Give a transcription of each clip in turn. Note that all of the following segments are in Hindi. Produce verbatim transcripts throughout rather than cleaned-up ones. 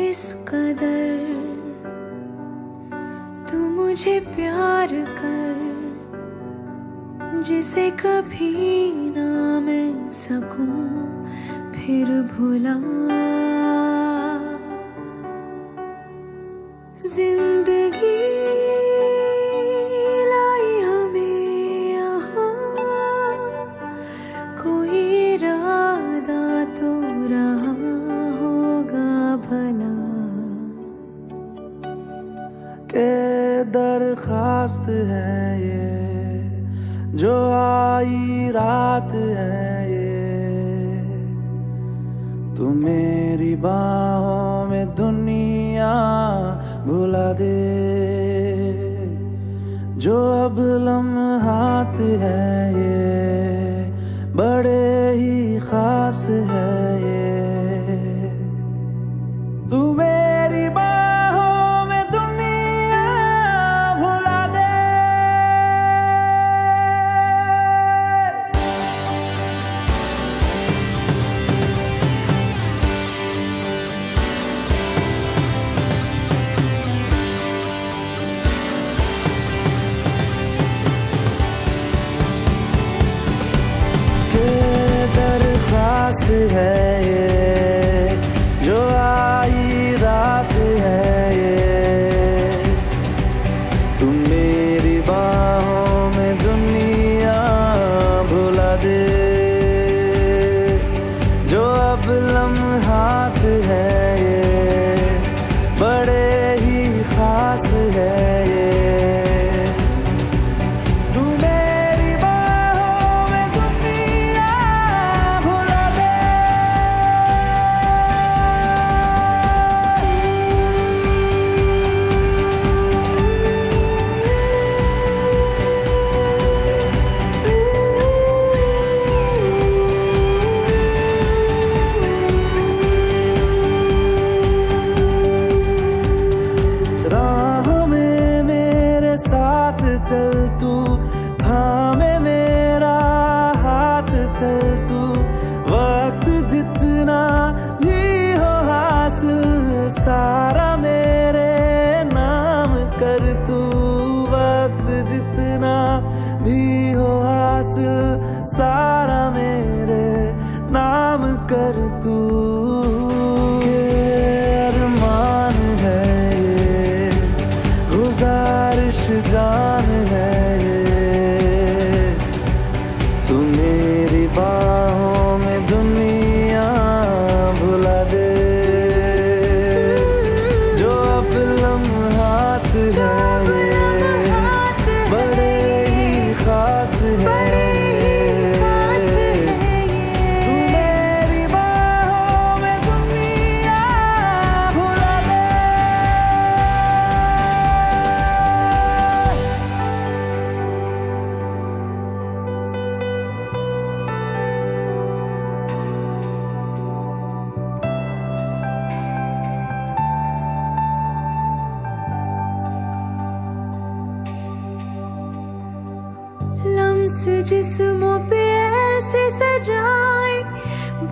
इस कदर तू मुझे प्यार कर, जिसे कभी ना मैं सकूं फिर भुला। जिंदगी लाई हमें यहाँ, कोई इरादा तो रहा होगा भला। के दरखास्त है ये जो आई रात है ये, तू मेरी बाहों में दुनिया भुला दे। जो अब लम्हात है ये बड़े ही खास है ये, तू मेरी बाहों में दुनिया भुला दे। के दरखास्त है ये जो आई रात है ये, तुम मेरी बाहों में दुनिया भुला दे। जो अब लम्हात है ये बड़े ही खास है ये। चल तू थामे मेरा हाथ, चल तू वक्त जितना भी हो हासिल सारा मेरे नाम कर। तू वक्त जितना भी हो हासिल सारा मेरे नाम कर। तू अरमान है ये गुजारिश जान बाहों में दुनिया भुला दे। जो अब लम्हात है ये बड़े ही खास है। जिस्मों पे ऐसे सजाए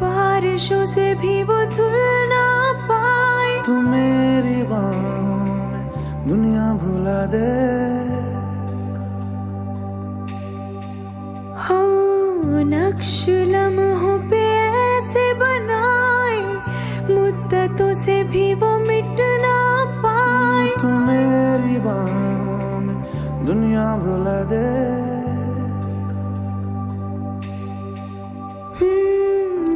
बारिशों से भी वो धुल ना पाए। तू मेरी बाहों में दुनिया भुला दे। हो नक्श लम्हों पे ऐसे बनाए मुद्दतों से भी वो मिट ना पाए। तू मेरी बाहों में दुनिया भुला दे।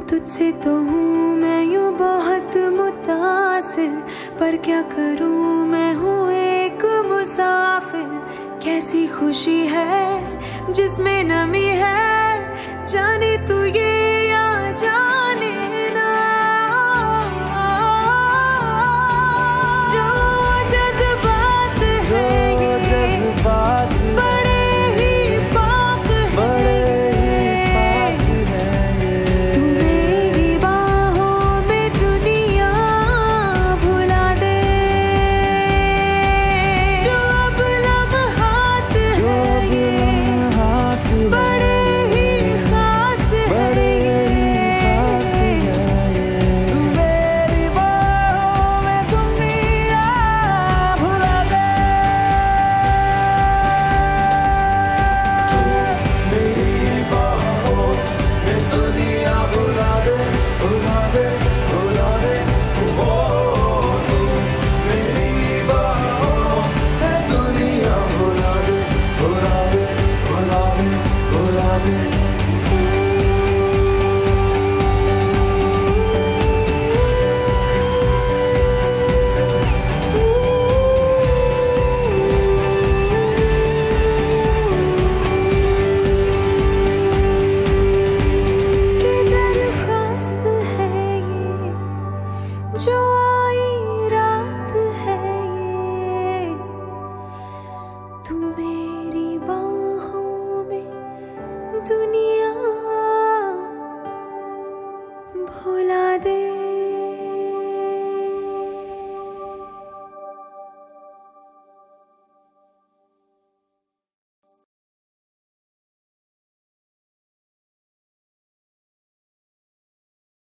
तुझसे तो हूँ मैं यूँ बहुत मुतासिर, पर क्या करूँ मैं हूँ एक मुसाफिर। कैसी खुशी है जिसमें नमी है, जाने तू ये या जाने ना। जो जज्बात है ये जज्बात बड़े बड़े ही खास, बड़े भुला दे।